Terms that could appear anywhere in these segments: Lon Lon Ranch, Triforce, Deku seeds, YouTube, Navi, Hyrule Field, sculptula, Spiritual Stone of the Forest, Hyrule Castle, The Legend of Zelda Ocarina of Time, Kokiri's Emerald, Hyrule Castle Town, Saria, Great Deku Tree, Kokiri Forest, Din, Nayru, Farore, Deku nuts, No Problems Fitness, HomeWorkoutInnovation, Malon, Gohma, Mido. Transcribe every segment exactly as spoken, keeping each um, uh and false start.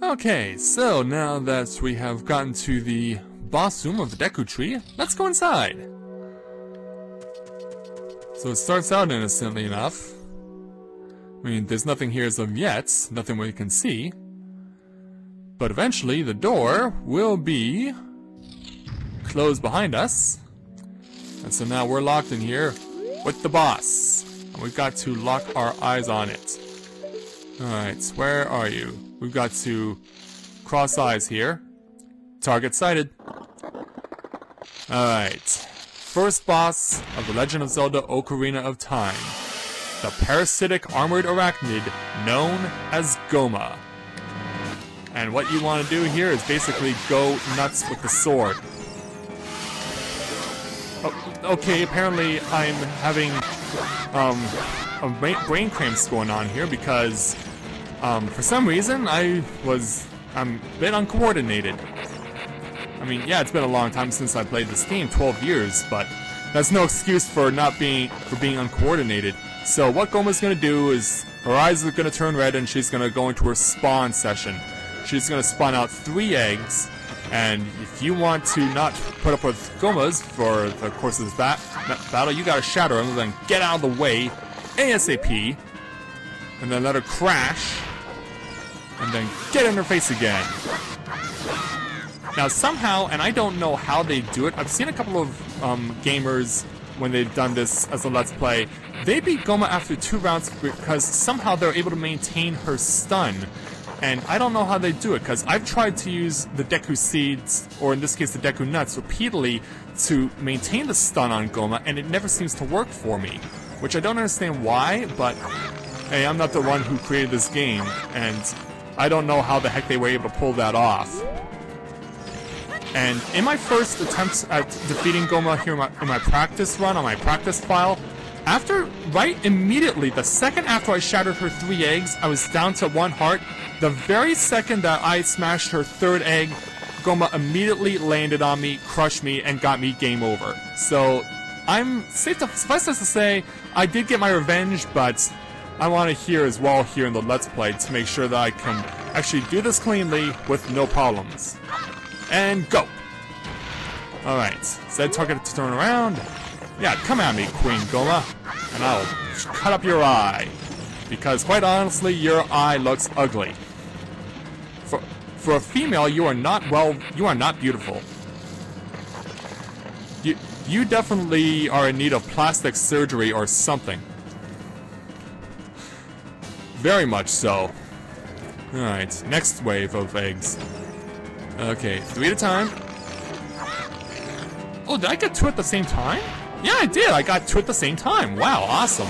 Okay, so now that we have gotten to the boss room of the Deku Tree, let's go inside. So it starts out innocently enough. I mean, there's nothing here as of yet, nothing we can see. But eventually, the door will be closed behind us. And so now we're locked in here with the boss. And we've got to lock our eyes on it. Alright, where are you? We've got to cross eyes here. Target sighted. Alright. First boss of The Legend of Zelda Ocarina of Time. The parasitic armored arachnid known as Gohma. And what you want to do here is basically go nuts with the sword. Oh, okay, apparently I'm having um, a brain cramps going on here because um, for some reason I was I'm a bit uncoordinated. I mean, yeah, it's been a long time since I played this game, twelve years, but that's no excuse for not being for being uncoordinated. So what Gohma's gonna do is her eyes are gonna turn red and she's gonna go into her spawn session. She's going to spawn out three eggs, and if you want to not put up with Gohmas for the course of this bat battle, you got to shatter them, then get out of the way ASAP, and then let her crash, and then get in her face again. Now somehow, and I don't know how they do it, I've seen a couple of um, gamers, when they've done this as a Let's Play, they beat Gohma after two rounds because somehow they're able to maintain her stun. And I don't know how they do it, because I've tried to use the Deku seeds, or in this case the Deku nuts, repeatedly to maintain the stun on Gohma, and it never seems to work for me. Which I don't understand why, but hey, I'm not the one who created this game, and I don't know how the heck they were able to pull that off. And in my first attempts at defeating Gohma here in my, in my practice run, on my practice file, After, right immediately, the second after I shattered her three eggs, I was down to one heart. The very second that I smashed her third egg, Gohma immediately landed on me, crushed me, and got me game over. So, I'm safe to, suffice as to say, I did get my revenge, but I want to hear as well here in the Let's Play to make sure that I can actually do this cleanly with no problems. And go! Alright, said target to turn around. Yeah, come at me, Queen Gohma, and I'll cut up your eye, because quite honestly, your eye looks ugly. For for a female, you are not well. You are not beautiful. You you definitely are in need of plastic surgery or something. Very much so. All right, next wave of eggs. Okay, three at a time. Oh, did I get two at the same time? Yeah, I did. I got two at the same time. Wow, awesome.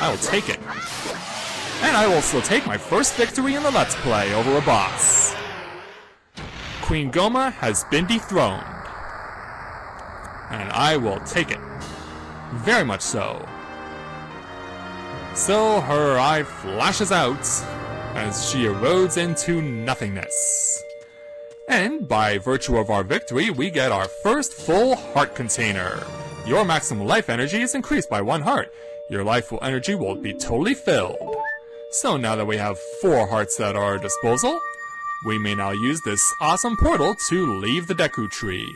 I will take it. And I will still take my first victory in the Let's Play over a boss. Queen Gohma has been dethroned. And I will take it. Very much so. So her eye flashes out as she erodes into nothingness. And by virtue of our victory, we get our first full heart container. Your maximum life energy is increased by one heart. Your life energy will be totally filled. So now that we have four hearts at our disposal, we may now use this awesome portal to leave the Deku Tree.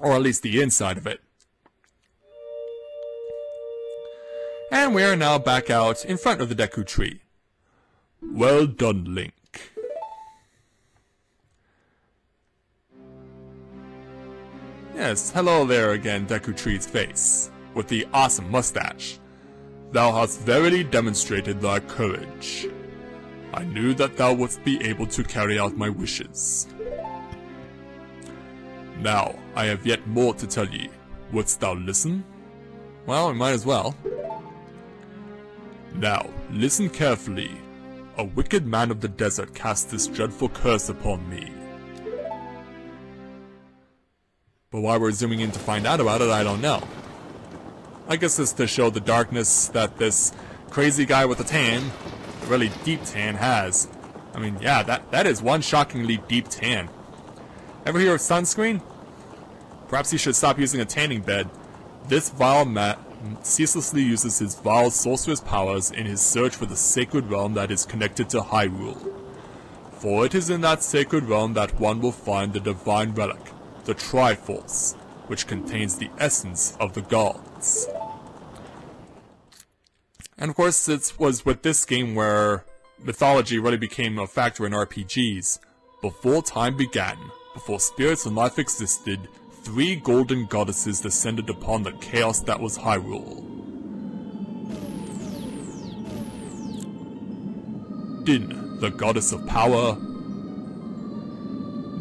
Or at least the inside of it. And we are now back out in front of the Deku Tree. Well done, Link. Yes, hello there again, Deku Tree's face, with the awesome mustache. Thou hast verily demonstrated thy courage. I knew that thou wouldst be able to carry out my wishes. Now, I have yet more to tell ye. Wouldst thou listen? Well, we might as well. Now, listen carefully. A wicked man of the desert cast this dreadful curse upon me. But why we're zooming in to find out about it, I don't know. I guess it's to show the darkness that this crazy guy with a tan, a really deep tan, has. I mean, yeah, that, that is one shockingly deep tan. Ever hear of sunscreen? Perhaps he should stop using a tanning bed. This vile man ceaselessly uses his vile sorcerous powers in his search for the sacred realm that is connected to Hyrule. for it is in that sacred realm that one will find the divine relic, the Triforce, which contains the essence of the gods. And of course, it was with this game where mythology really became a factor in R P Gs. Before time began, before spirits and life existed, three golden goddesses descended upon the chaos that was Hyrule. Din, the goddess of power.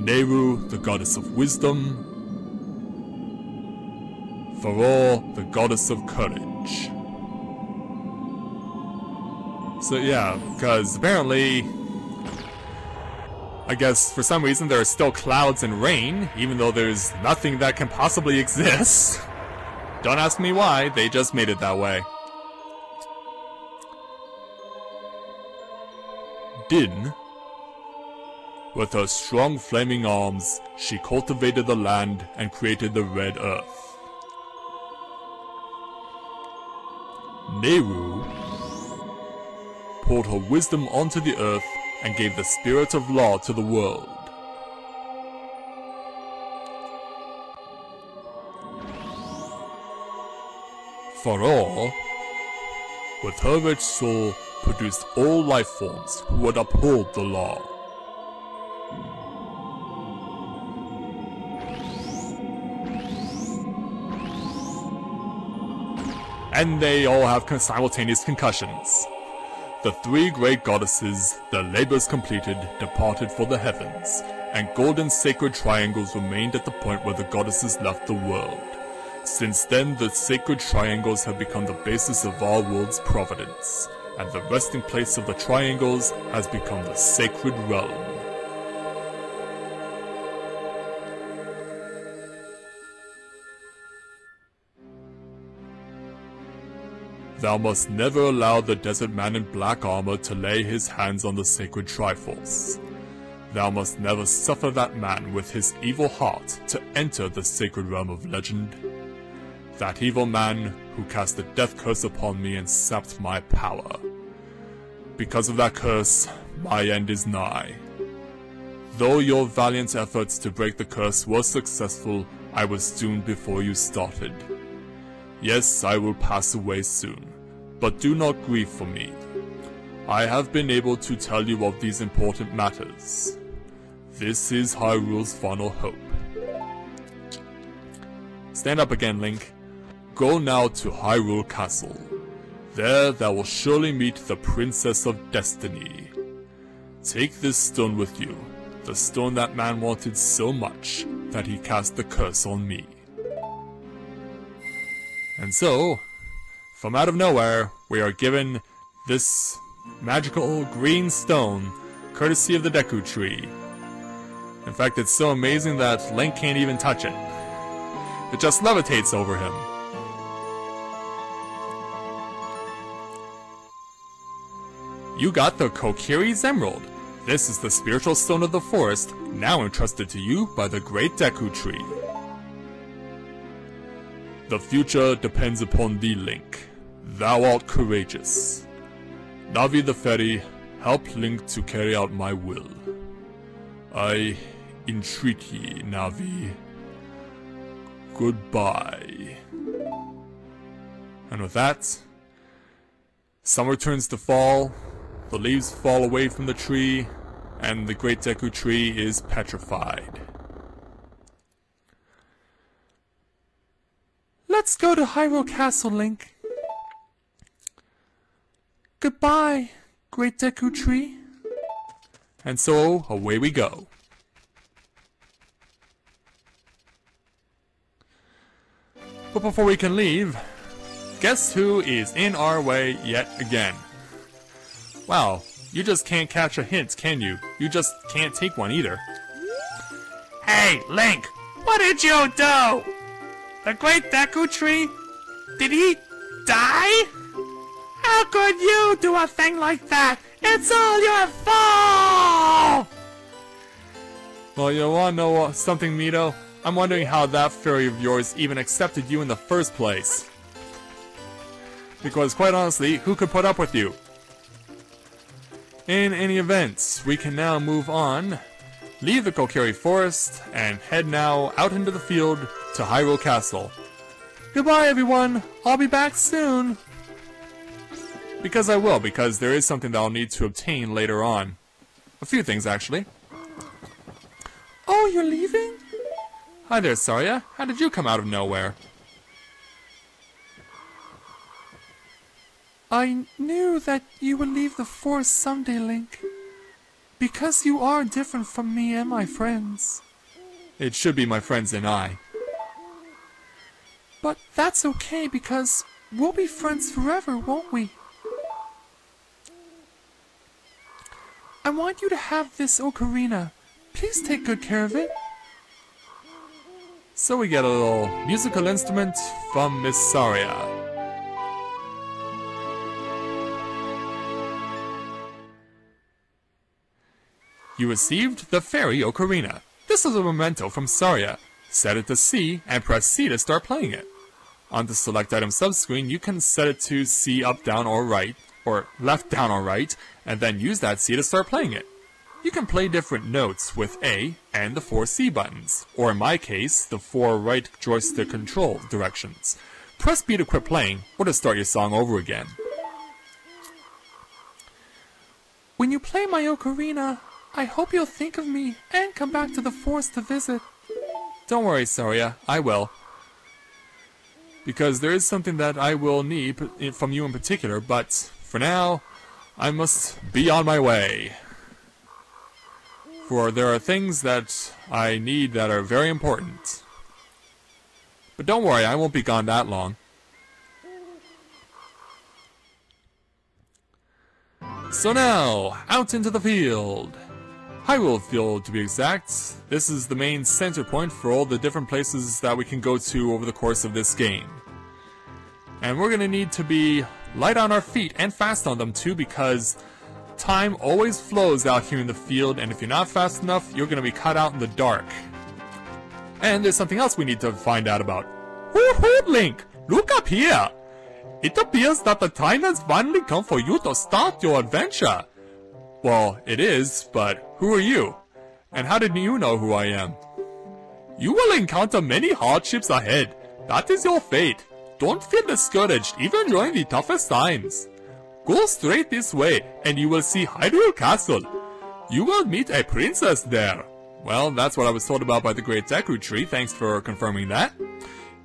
Nayru, the goddess of wisdom. Farore, the goddess of courage. So yeah, because apparently, I guess for some reason there are still clouds and rain, even though there's nothing that can possibly exist. Don't ask me why, they just made it that way. Din, with her strong flaming arms, she cultivated the land and created the red earth. Nayru poured her wisdom onto the earth and gave the spirit of law to the world. Farore, with her rich soul, produced all life forms who would uphold the law. And they all have simultaneous concussions. The three great goddesses, their labors completed, departed for the heavens, and golden sacred triangles remained at the point where the goddesses left the world. Since then, the sacred triangles have become the basis of our world's providence, and the resting place of the triangles has become the sacred realm. Thou must never allow the desert man in black armor to lay his hands on the sacred Triforce. Thou must never suffer that man with his evil heart to enter the sacred realm of legend. That evil man who cast the death curse upon me and sapped my power. Because of that curse, my end is nigh. Though your valiant efforts to break the curse were successful, I was doomed before you started. Yes, I will pass away soon, but do not grieve for me. I have been able to tell you of these important matters. This is Hyrule's final hope. Stand up again, Link. Go now to Hyrule Castle. There thou wilt surely meet the Princess of Destiny. Take this stone with you, the stone that man wanted so much that he cast the curse on me. And so, from out of nowhere, we are given this magical green stone, courtesy of the Deku Tree. In fact, it's so amazing that Link can't even touch it. It just levitates over him. You got the Kokiri's Emerald. This is the Spiritual Stone of the Forest, now entrusted to you by the Great Deku Tree. The future depends upon thee, Link. Thou art courageous. Navi the Fairy, help Link to carry out my will. I entreat ye, Navi. Goodbye. And with that, summer turns to fall, the leaves fall away from the tree, and the Great Deku Tree is petrified. Let's go to Hyrule Castle, Link. Goodbye, Great Deku Tree. And so, away we go. But before we can leave, guess who is in our way yet again? Wow, you just can't catch a hint, can you? You just can't take one either. Hey, Link! What did you do? The Great Deku Tree? Did he die? How could you do a thing like that? It's all your fault! Well, you wanna know something, Mido? I'm wondering how that fairy of yours even accepted you in the first place. Because, quite honestly, who could put up with you? In any event, we can now move on, leave the Kokiri Forest, and head now out into the field to Hyrule Castle. Goodbye, everyone! I'll be back soon! Because I will, because there is something that I'll need to obtain later on. A few things, actually. Oh, you're leaving? Hi there, Saria. How did you come out of nowhere? I knew that you would leave the forest someday, Link. Because you are different from me and my friends. It should be my friends and I. But that's okay, because we'll be friends forever, won't we? I want you to have this ocarina. Please take good care of it. So we get a little musical instrument from Miss Saria. You received the Fairy Ocarina. This is a memento from Saria. Set it to C and press C to start playing it. On the select item subscreen, you can set it to C up, down, or right, or left, down, or right, and then use that C to start playing it. You can play different notes with A and the four C buttons, or in my case, the four right joystick control directions. Press B to quit playing, or to start your song over again. When you play my ocarina, I hope you'll think of me and come back to the forest to visit. Don't worry, Saria, I will. Because there is something that I will need from you in particular, but for now, I must be on my way. For there are things that I need that are very important. But don't worry, I won't be gone that long. So now, out into the field! Hyrule Field, to be exact. This is the main center point for all the different places that we can go to over the course of this game. And we're going to need to be light on our feet and fast on them too, because time always flows out here in the field, and if you're not fast enough, you're going to be cut out in the dark. And there's something else we need to find out about. Woohoo, Link! Look up here! It appears that the time has finally come for you to start your adventure. Well, it is, but who are you? And how did you know who I am? You will encounter many hardships ahead. That is your fate. Don't feel discouraged, even during the toughest times. Go straight this way, and you will see Hyrule Castle. You will meet a princess there. Well, that's what I was told about by the Great Deku Tree, thanks for confirming that.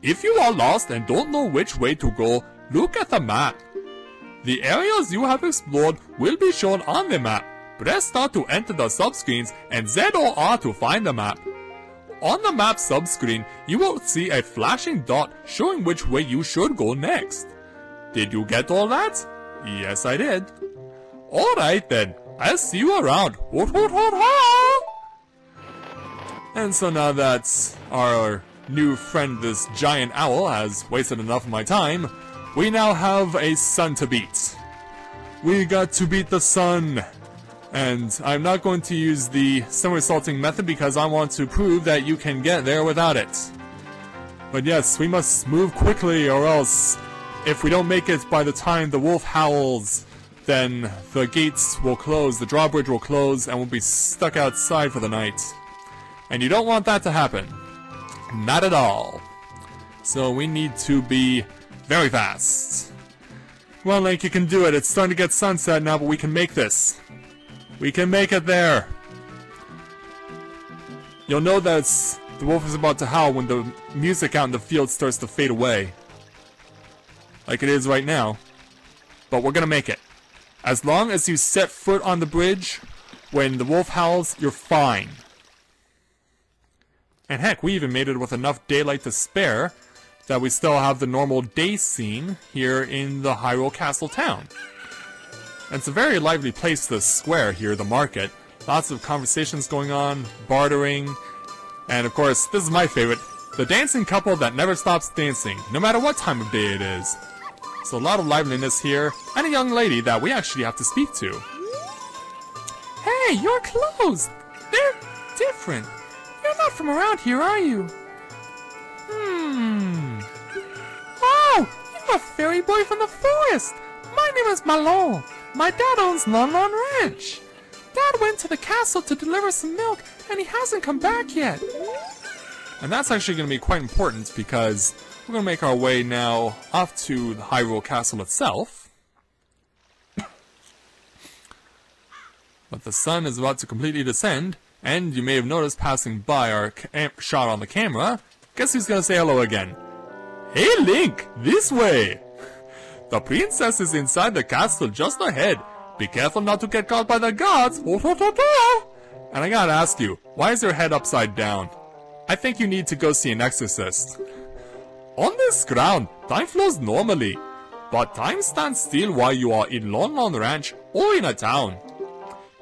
If you are lost and don't know which way to go, look at the map. The areas you have explored will be shown on the map. Press Start to enter the subscreens and Z or R to find the map. On the map subscreen, you will see a flashing dot showing which way you should go next. Did you get all that? Yes, I did. Alright then, I'll see you around. Ho ho ho ho! And so now that our new friend, this giant owl, has wasted enough of my time, we now have a sun to beat. We got to beat the sun. And I'm not going to use the somersaulting method because I want to prove that you can get there without it. But yes, we must move quickly, or else if we don't make it by the time the wolf howls, then the gates will close, the drawbridge will close, and we'll be stuck outside for the night. And you don't want that to happen. Not at all. So we need to be very fast. Well, Link, you can do it. It's starting to get sunset now, but we can make this. We can make it there. You'll know that it's, the wolf is about to howl when the music out in the field starts to fade away. Like it is right now. But we're gonna make it. As long as you set foot on the bridge, when the wolf howls, you're fine. And heck, we even made it with enough daylight to spare that we still have the normal day scene here in the Hyrule Castle Town. And it's a very lively place, this square here, the market. Lots of conversations going on, bartering, and of course, this is my favorite, the dancing couple that never stops dancing, no matter what time of day it is. So a lot of liveliness here, and a young lady that we actually have to speak to. Hey, your clothes! They're different. You're not from around here, are you? Hmm... Oh, you're a fairy boy from the forest! My name is Malon, My dad owns Lon Lon Ranch. Dad went to the castle to deliver some milk, and he hasn't come back yet. And that's actually going to be quite important, because we're going to make our way now off to the Hyrule Castle itself. But the sun is about to completely descend, and you may have noticed passing by our shot on the camera, guess who's going to say hello again? Hey Link, this way! The princess is inside the castle just ahead. Be careful not to get caught by the guards! And I gotta ask you, why is your head upside down? I think you need to go see an exorcist. On this ground, time flows normally, but time stands still while you are in Lon Lon Ranch or in a town.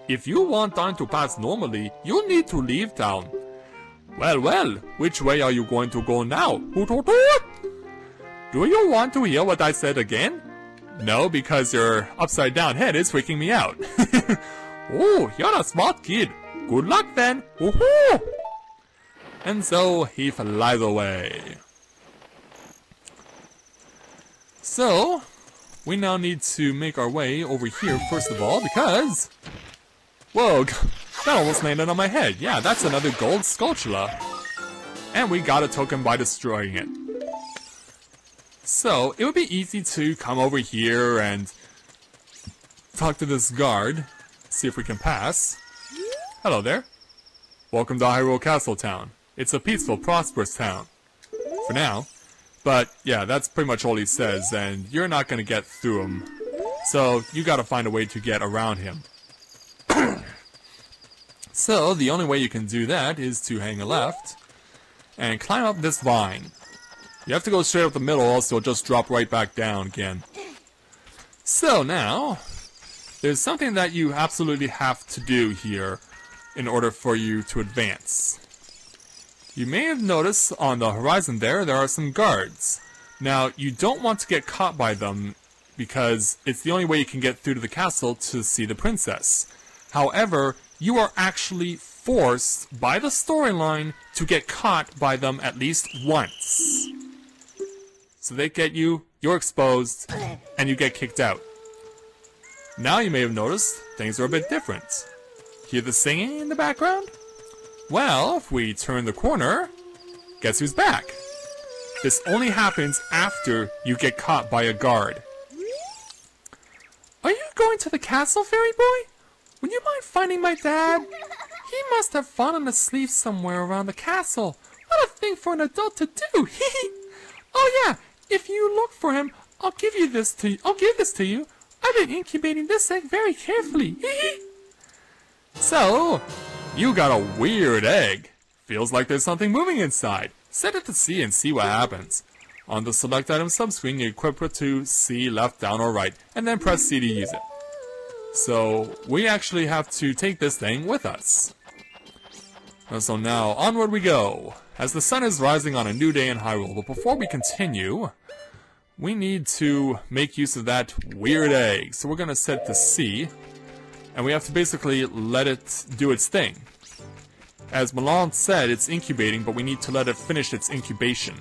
If you want time to pass normally, you need to leave town. Well, well, which way are you going to go now? Do you want to hear what I said again? No, because your upside-down head is freaking me out. Oh, you're a smart kid. Good luck then. Woohoo! And so he flies away. So, we now need to make our way over here first of all, because... Whoa, that almost landed on my head. Yeah, that's another gold sculpture. And we got a token by destroying it. So, it would be easy to come over here and talk to this guard, see if we can pass. Hello there. Welcome to Hyrule Castle Town. It's a peaceful, prosperous town. For now. But, yeah, that's pretty much all he says, and you're not going to get through him. So, you got to find a way to get around him. So, the only way you can do that is to hang a left and climb up this vine. You have to go straight up the middle, else you'll just drop right back down again. So now, there's something that you absolutely have to do here in order for you to advance. You may have noticed on the horizon there, there are some guards. Now, you don't want to get caught by them because it's the only way you can get through to the castle to see the princess. However, you are actually forced by the storyline to get caught by them at least once. So they get you, you're exposed, and you get kicked out. Now you may have noticed, things are a bit different. Hear the singing in the background? Well, if we turn the corner, guess who's back? This only happens after you get caught by a guard. Are you going to the castle, fairy boy? Would you mind finding my dad? He must have fallen asleep somewhere around the castle. What a thing for an adult to do! Hee! Oh yeah, if you look for him, I'll give you this to you. I'll give this to you. I've been incubating this egg very carefully. Hee! So, you got a weird egg. Feels like there's something moving inside. Set it to C and see what happens. On the select item subscreen, you equip it to C left, down, or right, and then press C to use it. So we actually have to take this thing with us. And so now, onward we go, as the sun is rising on a new day in Hyrule. But before we continue, we need to make use of that weird egg. So we're going to set to C, and we have to basically let it do its thing. As Malon said, it's incubating, but we need to let it finish its incubation.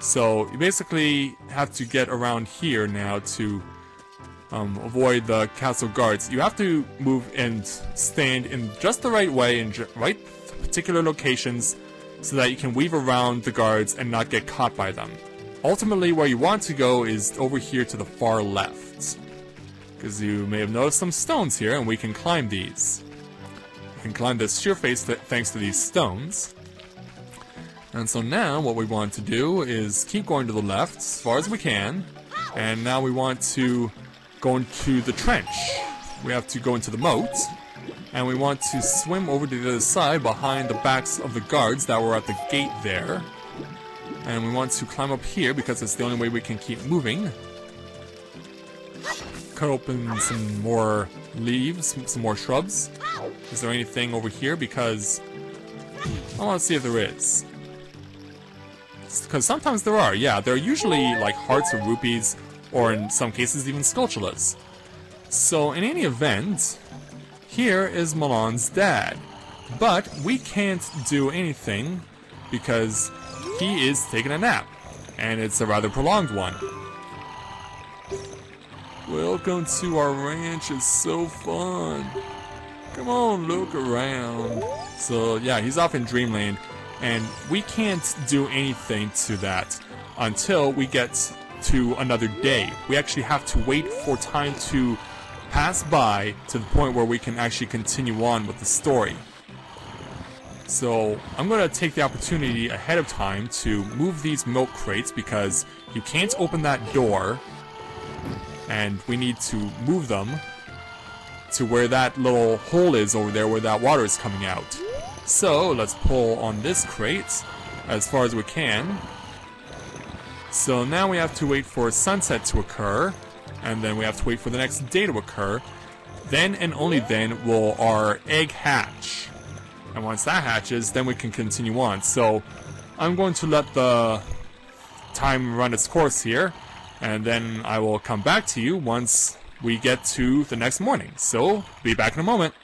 So you basically have to get around here now to Um, avoid the castle guards. You have to move and stand in just the right way in right particular locations so that you can weave around the guards and not get caught by them. Ultimately, where you want to go is over here to the far left, because you may have noticed some stones here, and we can climb these. You can climb this sheer face th thanks to these stones. And so now what we want to do is keep going to the left as far as we can, and now we want to go into the trench. We have to go into the moat, and we want to swim over to the other side behind the backs of the guards that were at the gate there. And we want to climb up here because it's the only way we can keep moving. Cut open some more leaves, some more shrubs. Is there anything over here? Because I want to see if there is. Because sometimes there are, yeah. There are usually like hearts or rupees, or in some cases even sculptulas. So in any event, here is Malon's dad, but we can't do anything because he is taking a nap, and it's a rather prolonged one. Welcome to our ranch, it's so fun. Come on, look around. So yeah, he's off in Dreamland, and we can't do anything to that until we get to another day. We actually have to wait for time to pass by to the point where we can actually continue on with the story. So I'm going to take the opportunity ahead of time to move these milk crates, because you can't open that door, and we need to move them to where that little hole is over there where that water is coming out. So let's pull on this crate as far as we can. So now we have to wait for a sunset to occur, and then we have to wait for the next day to occur. Then and only then will our egg hatch. And once that hatches, then we can continue on. So I'm going to let the time run its course here, and then I will come back to you once we get to the next morning. So be back in a moment.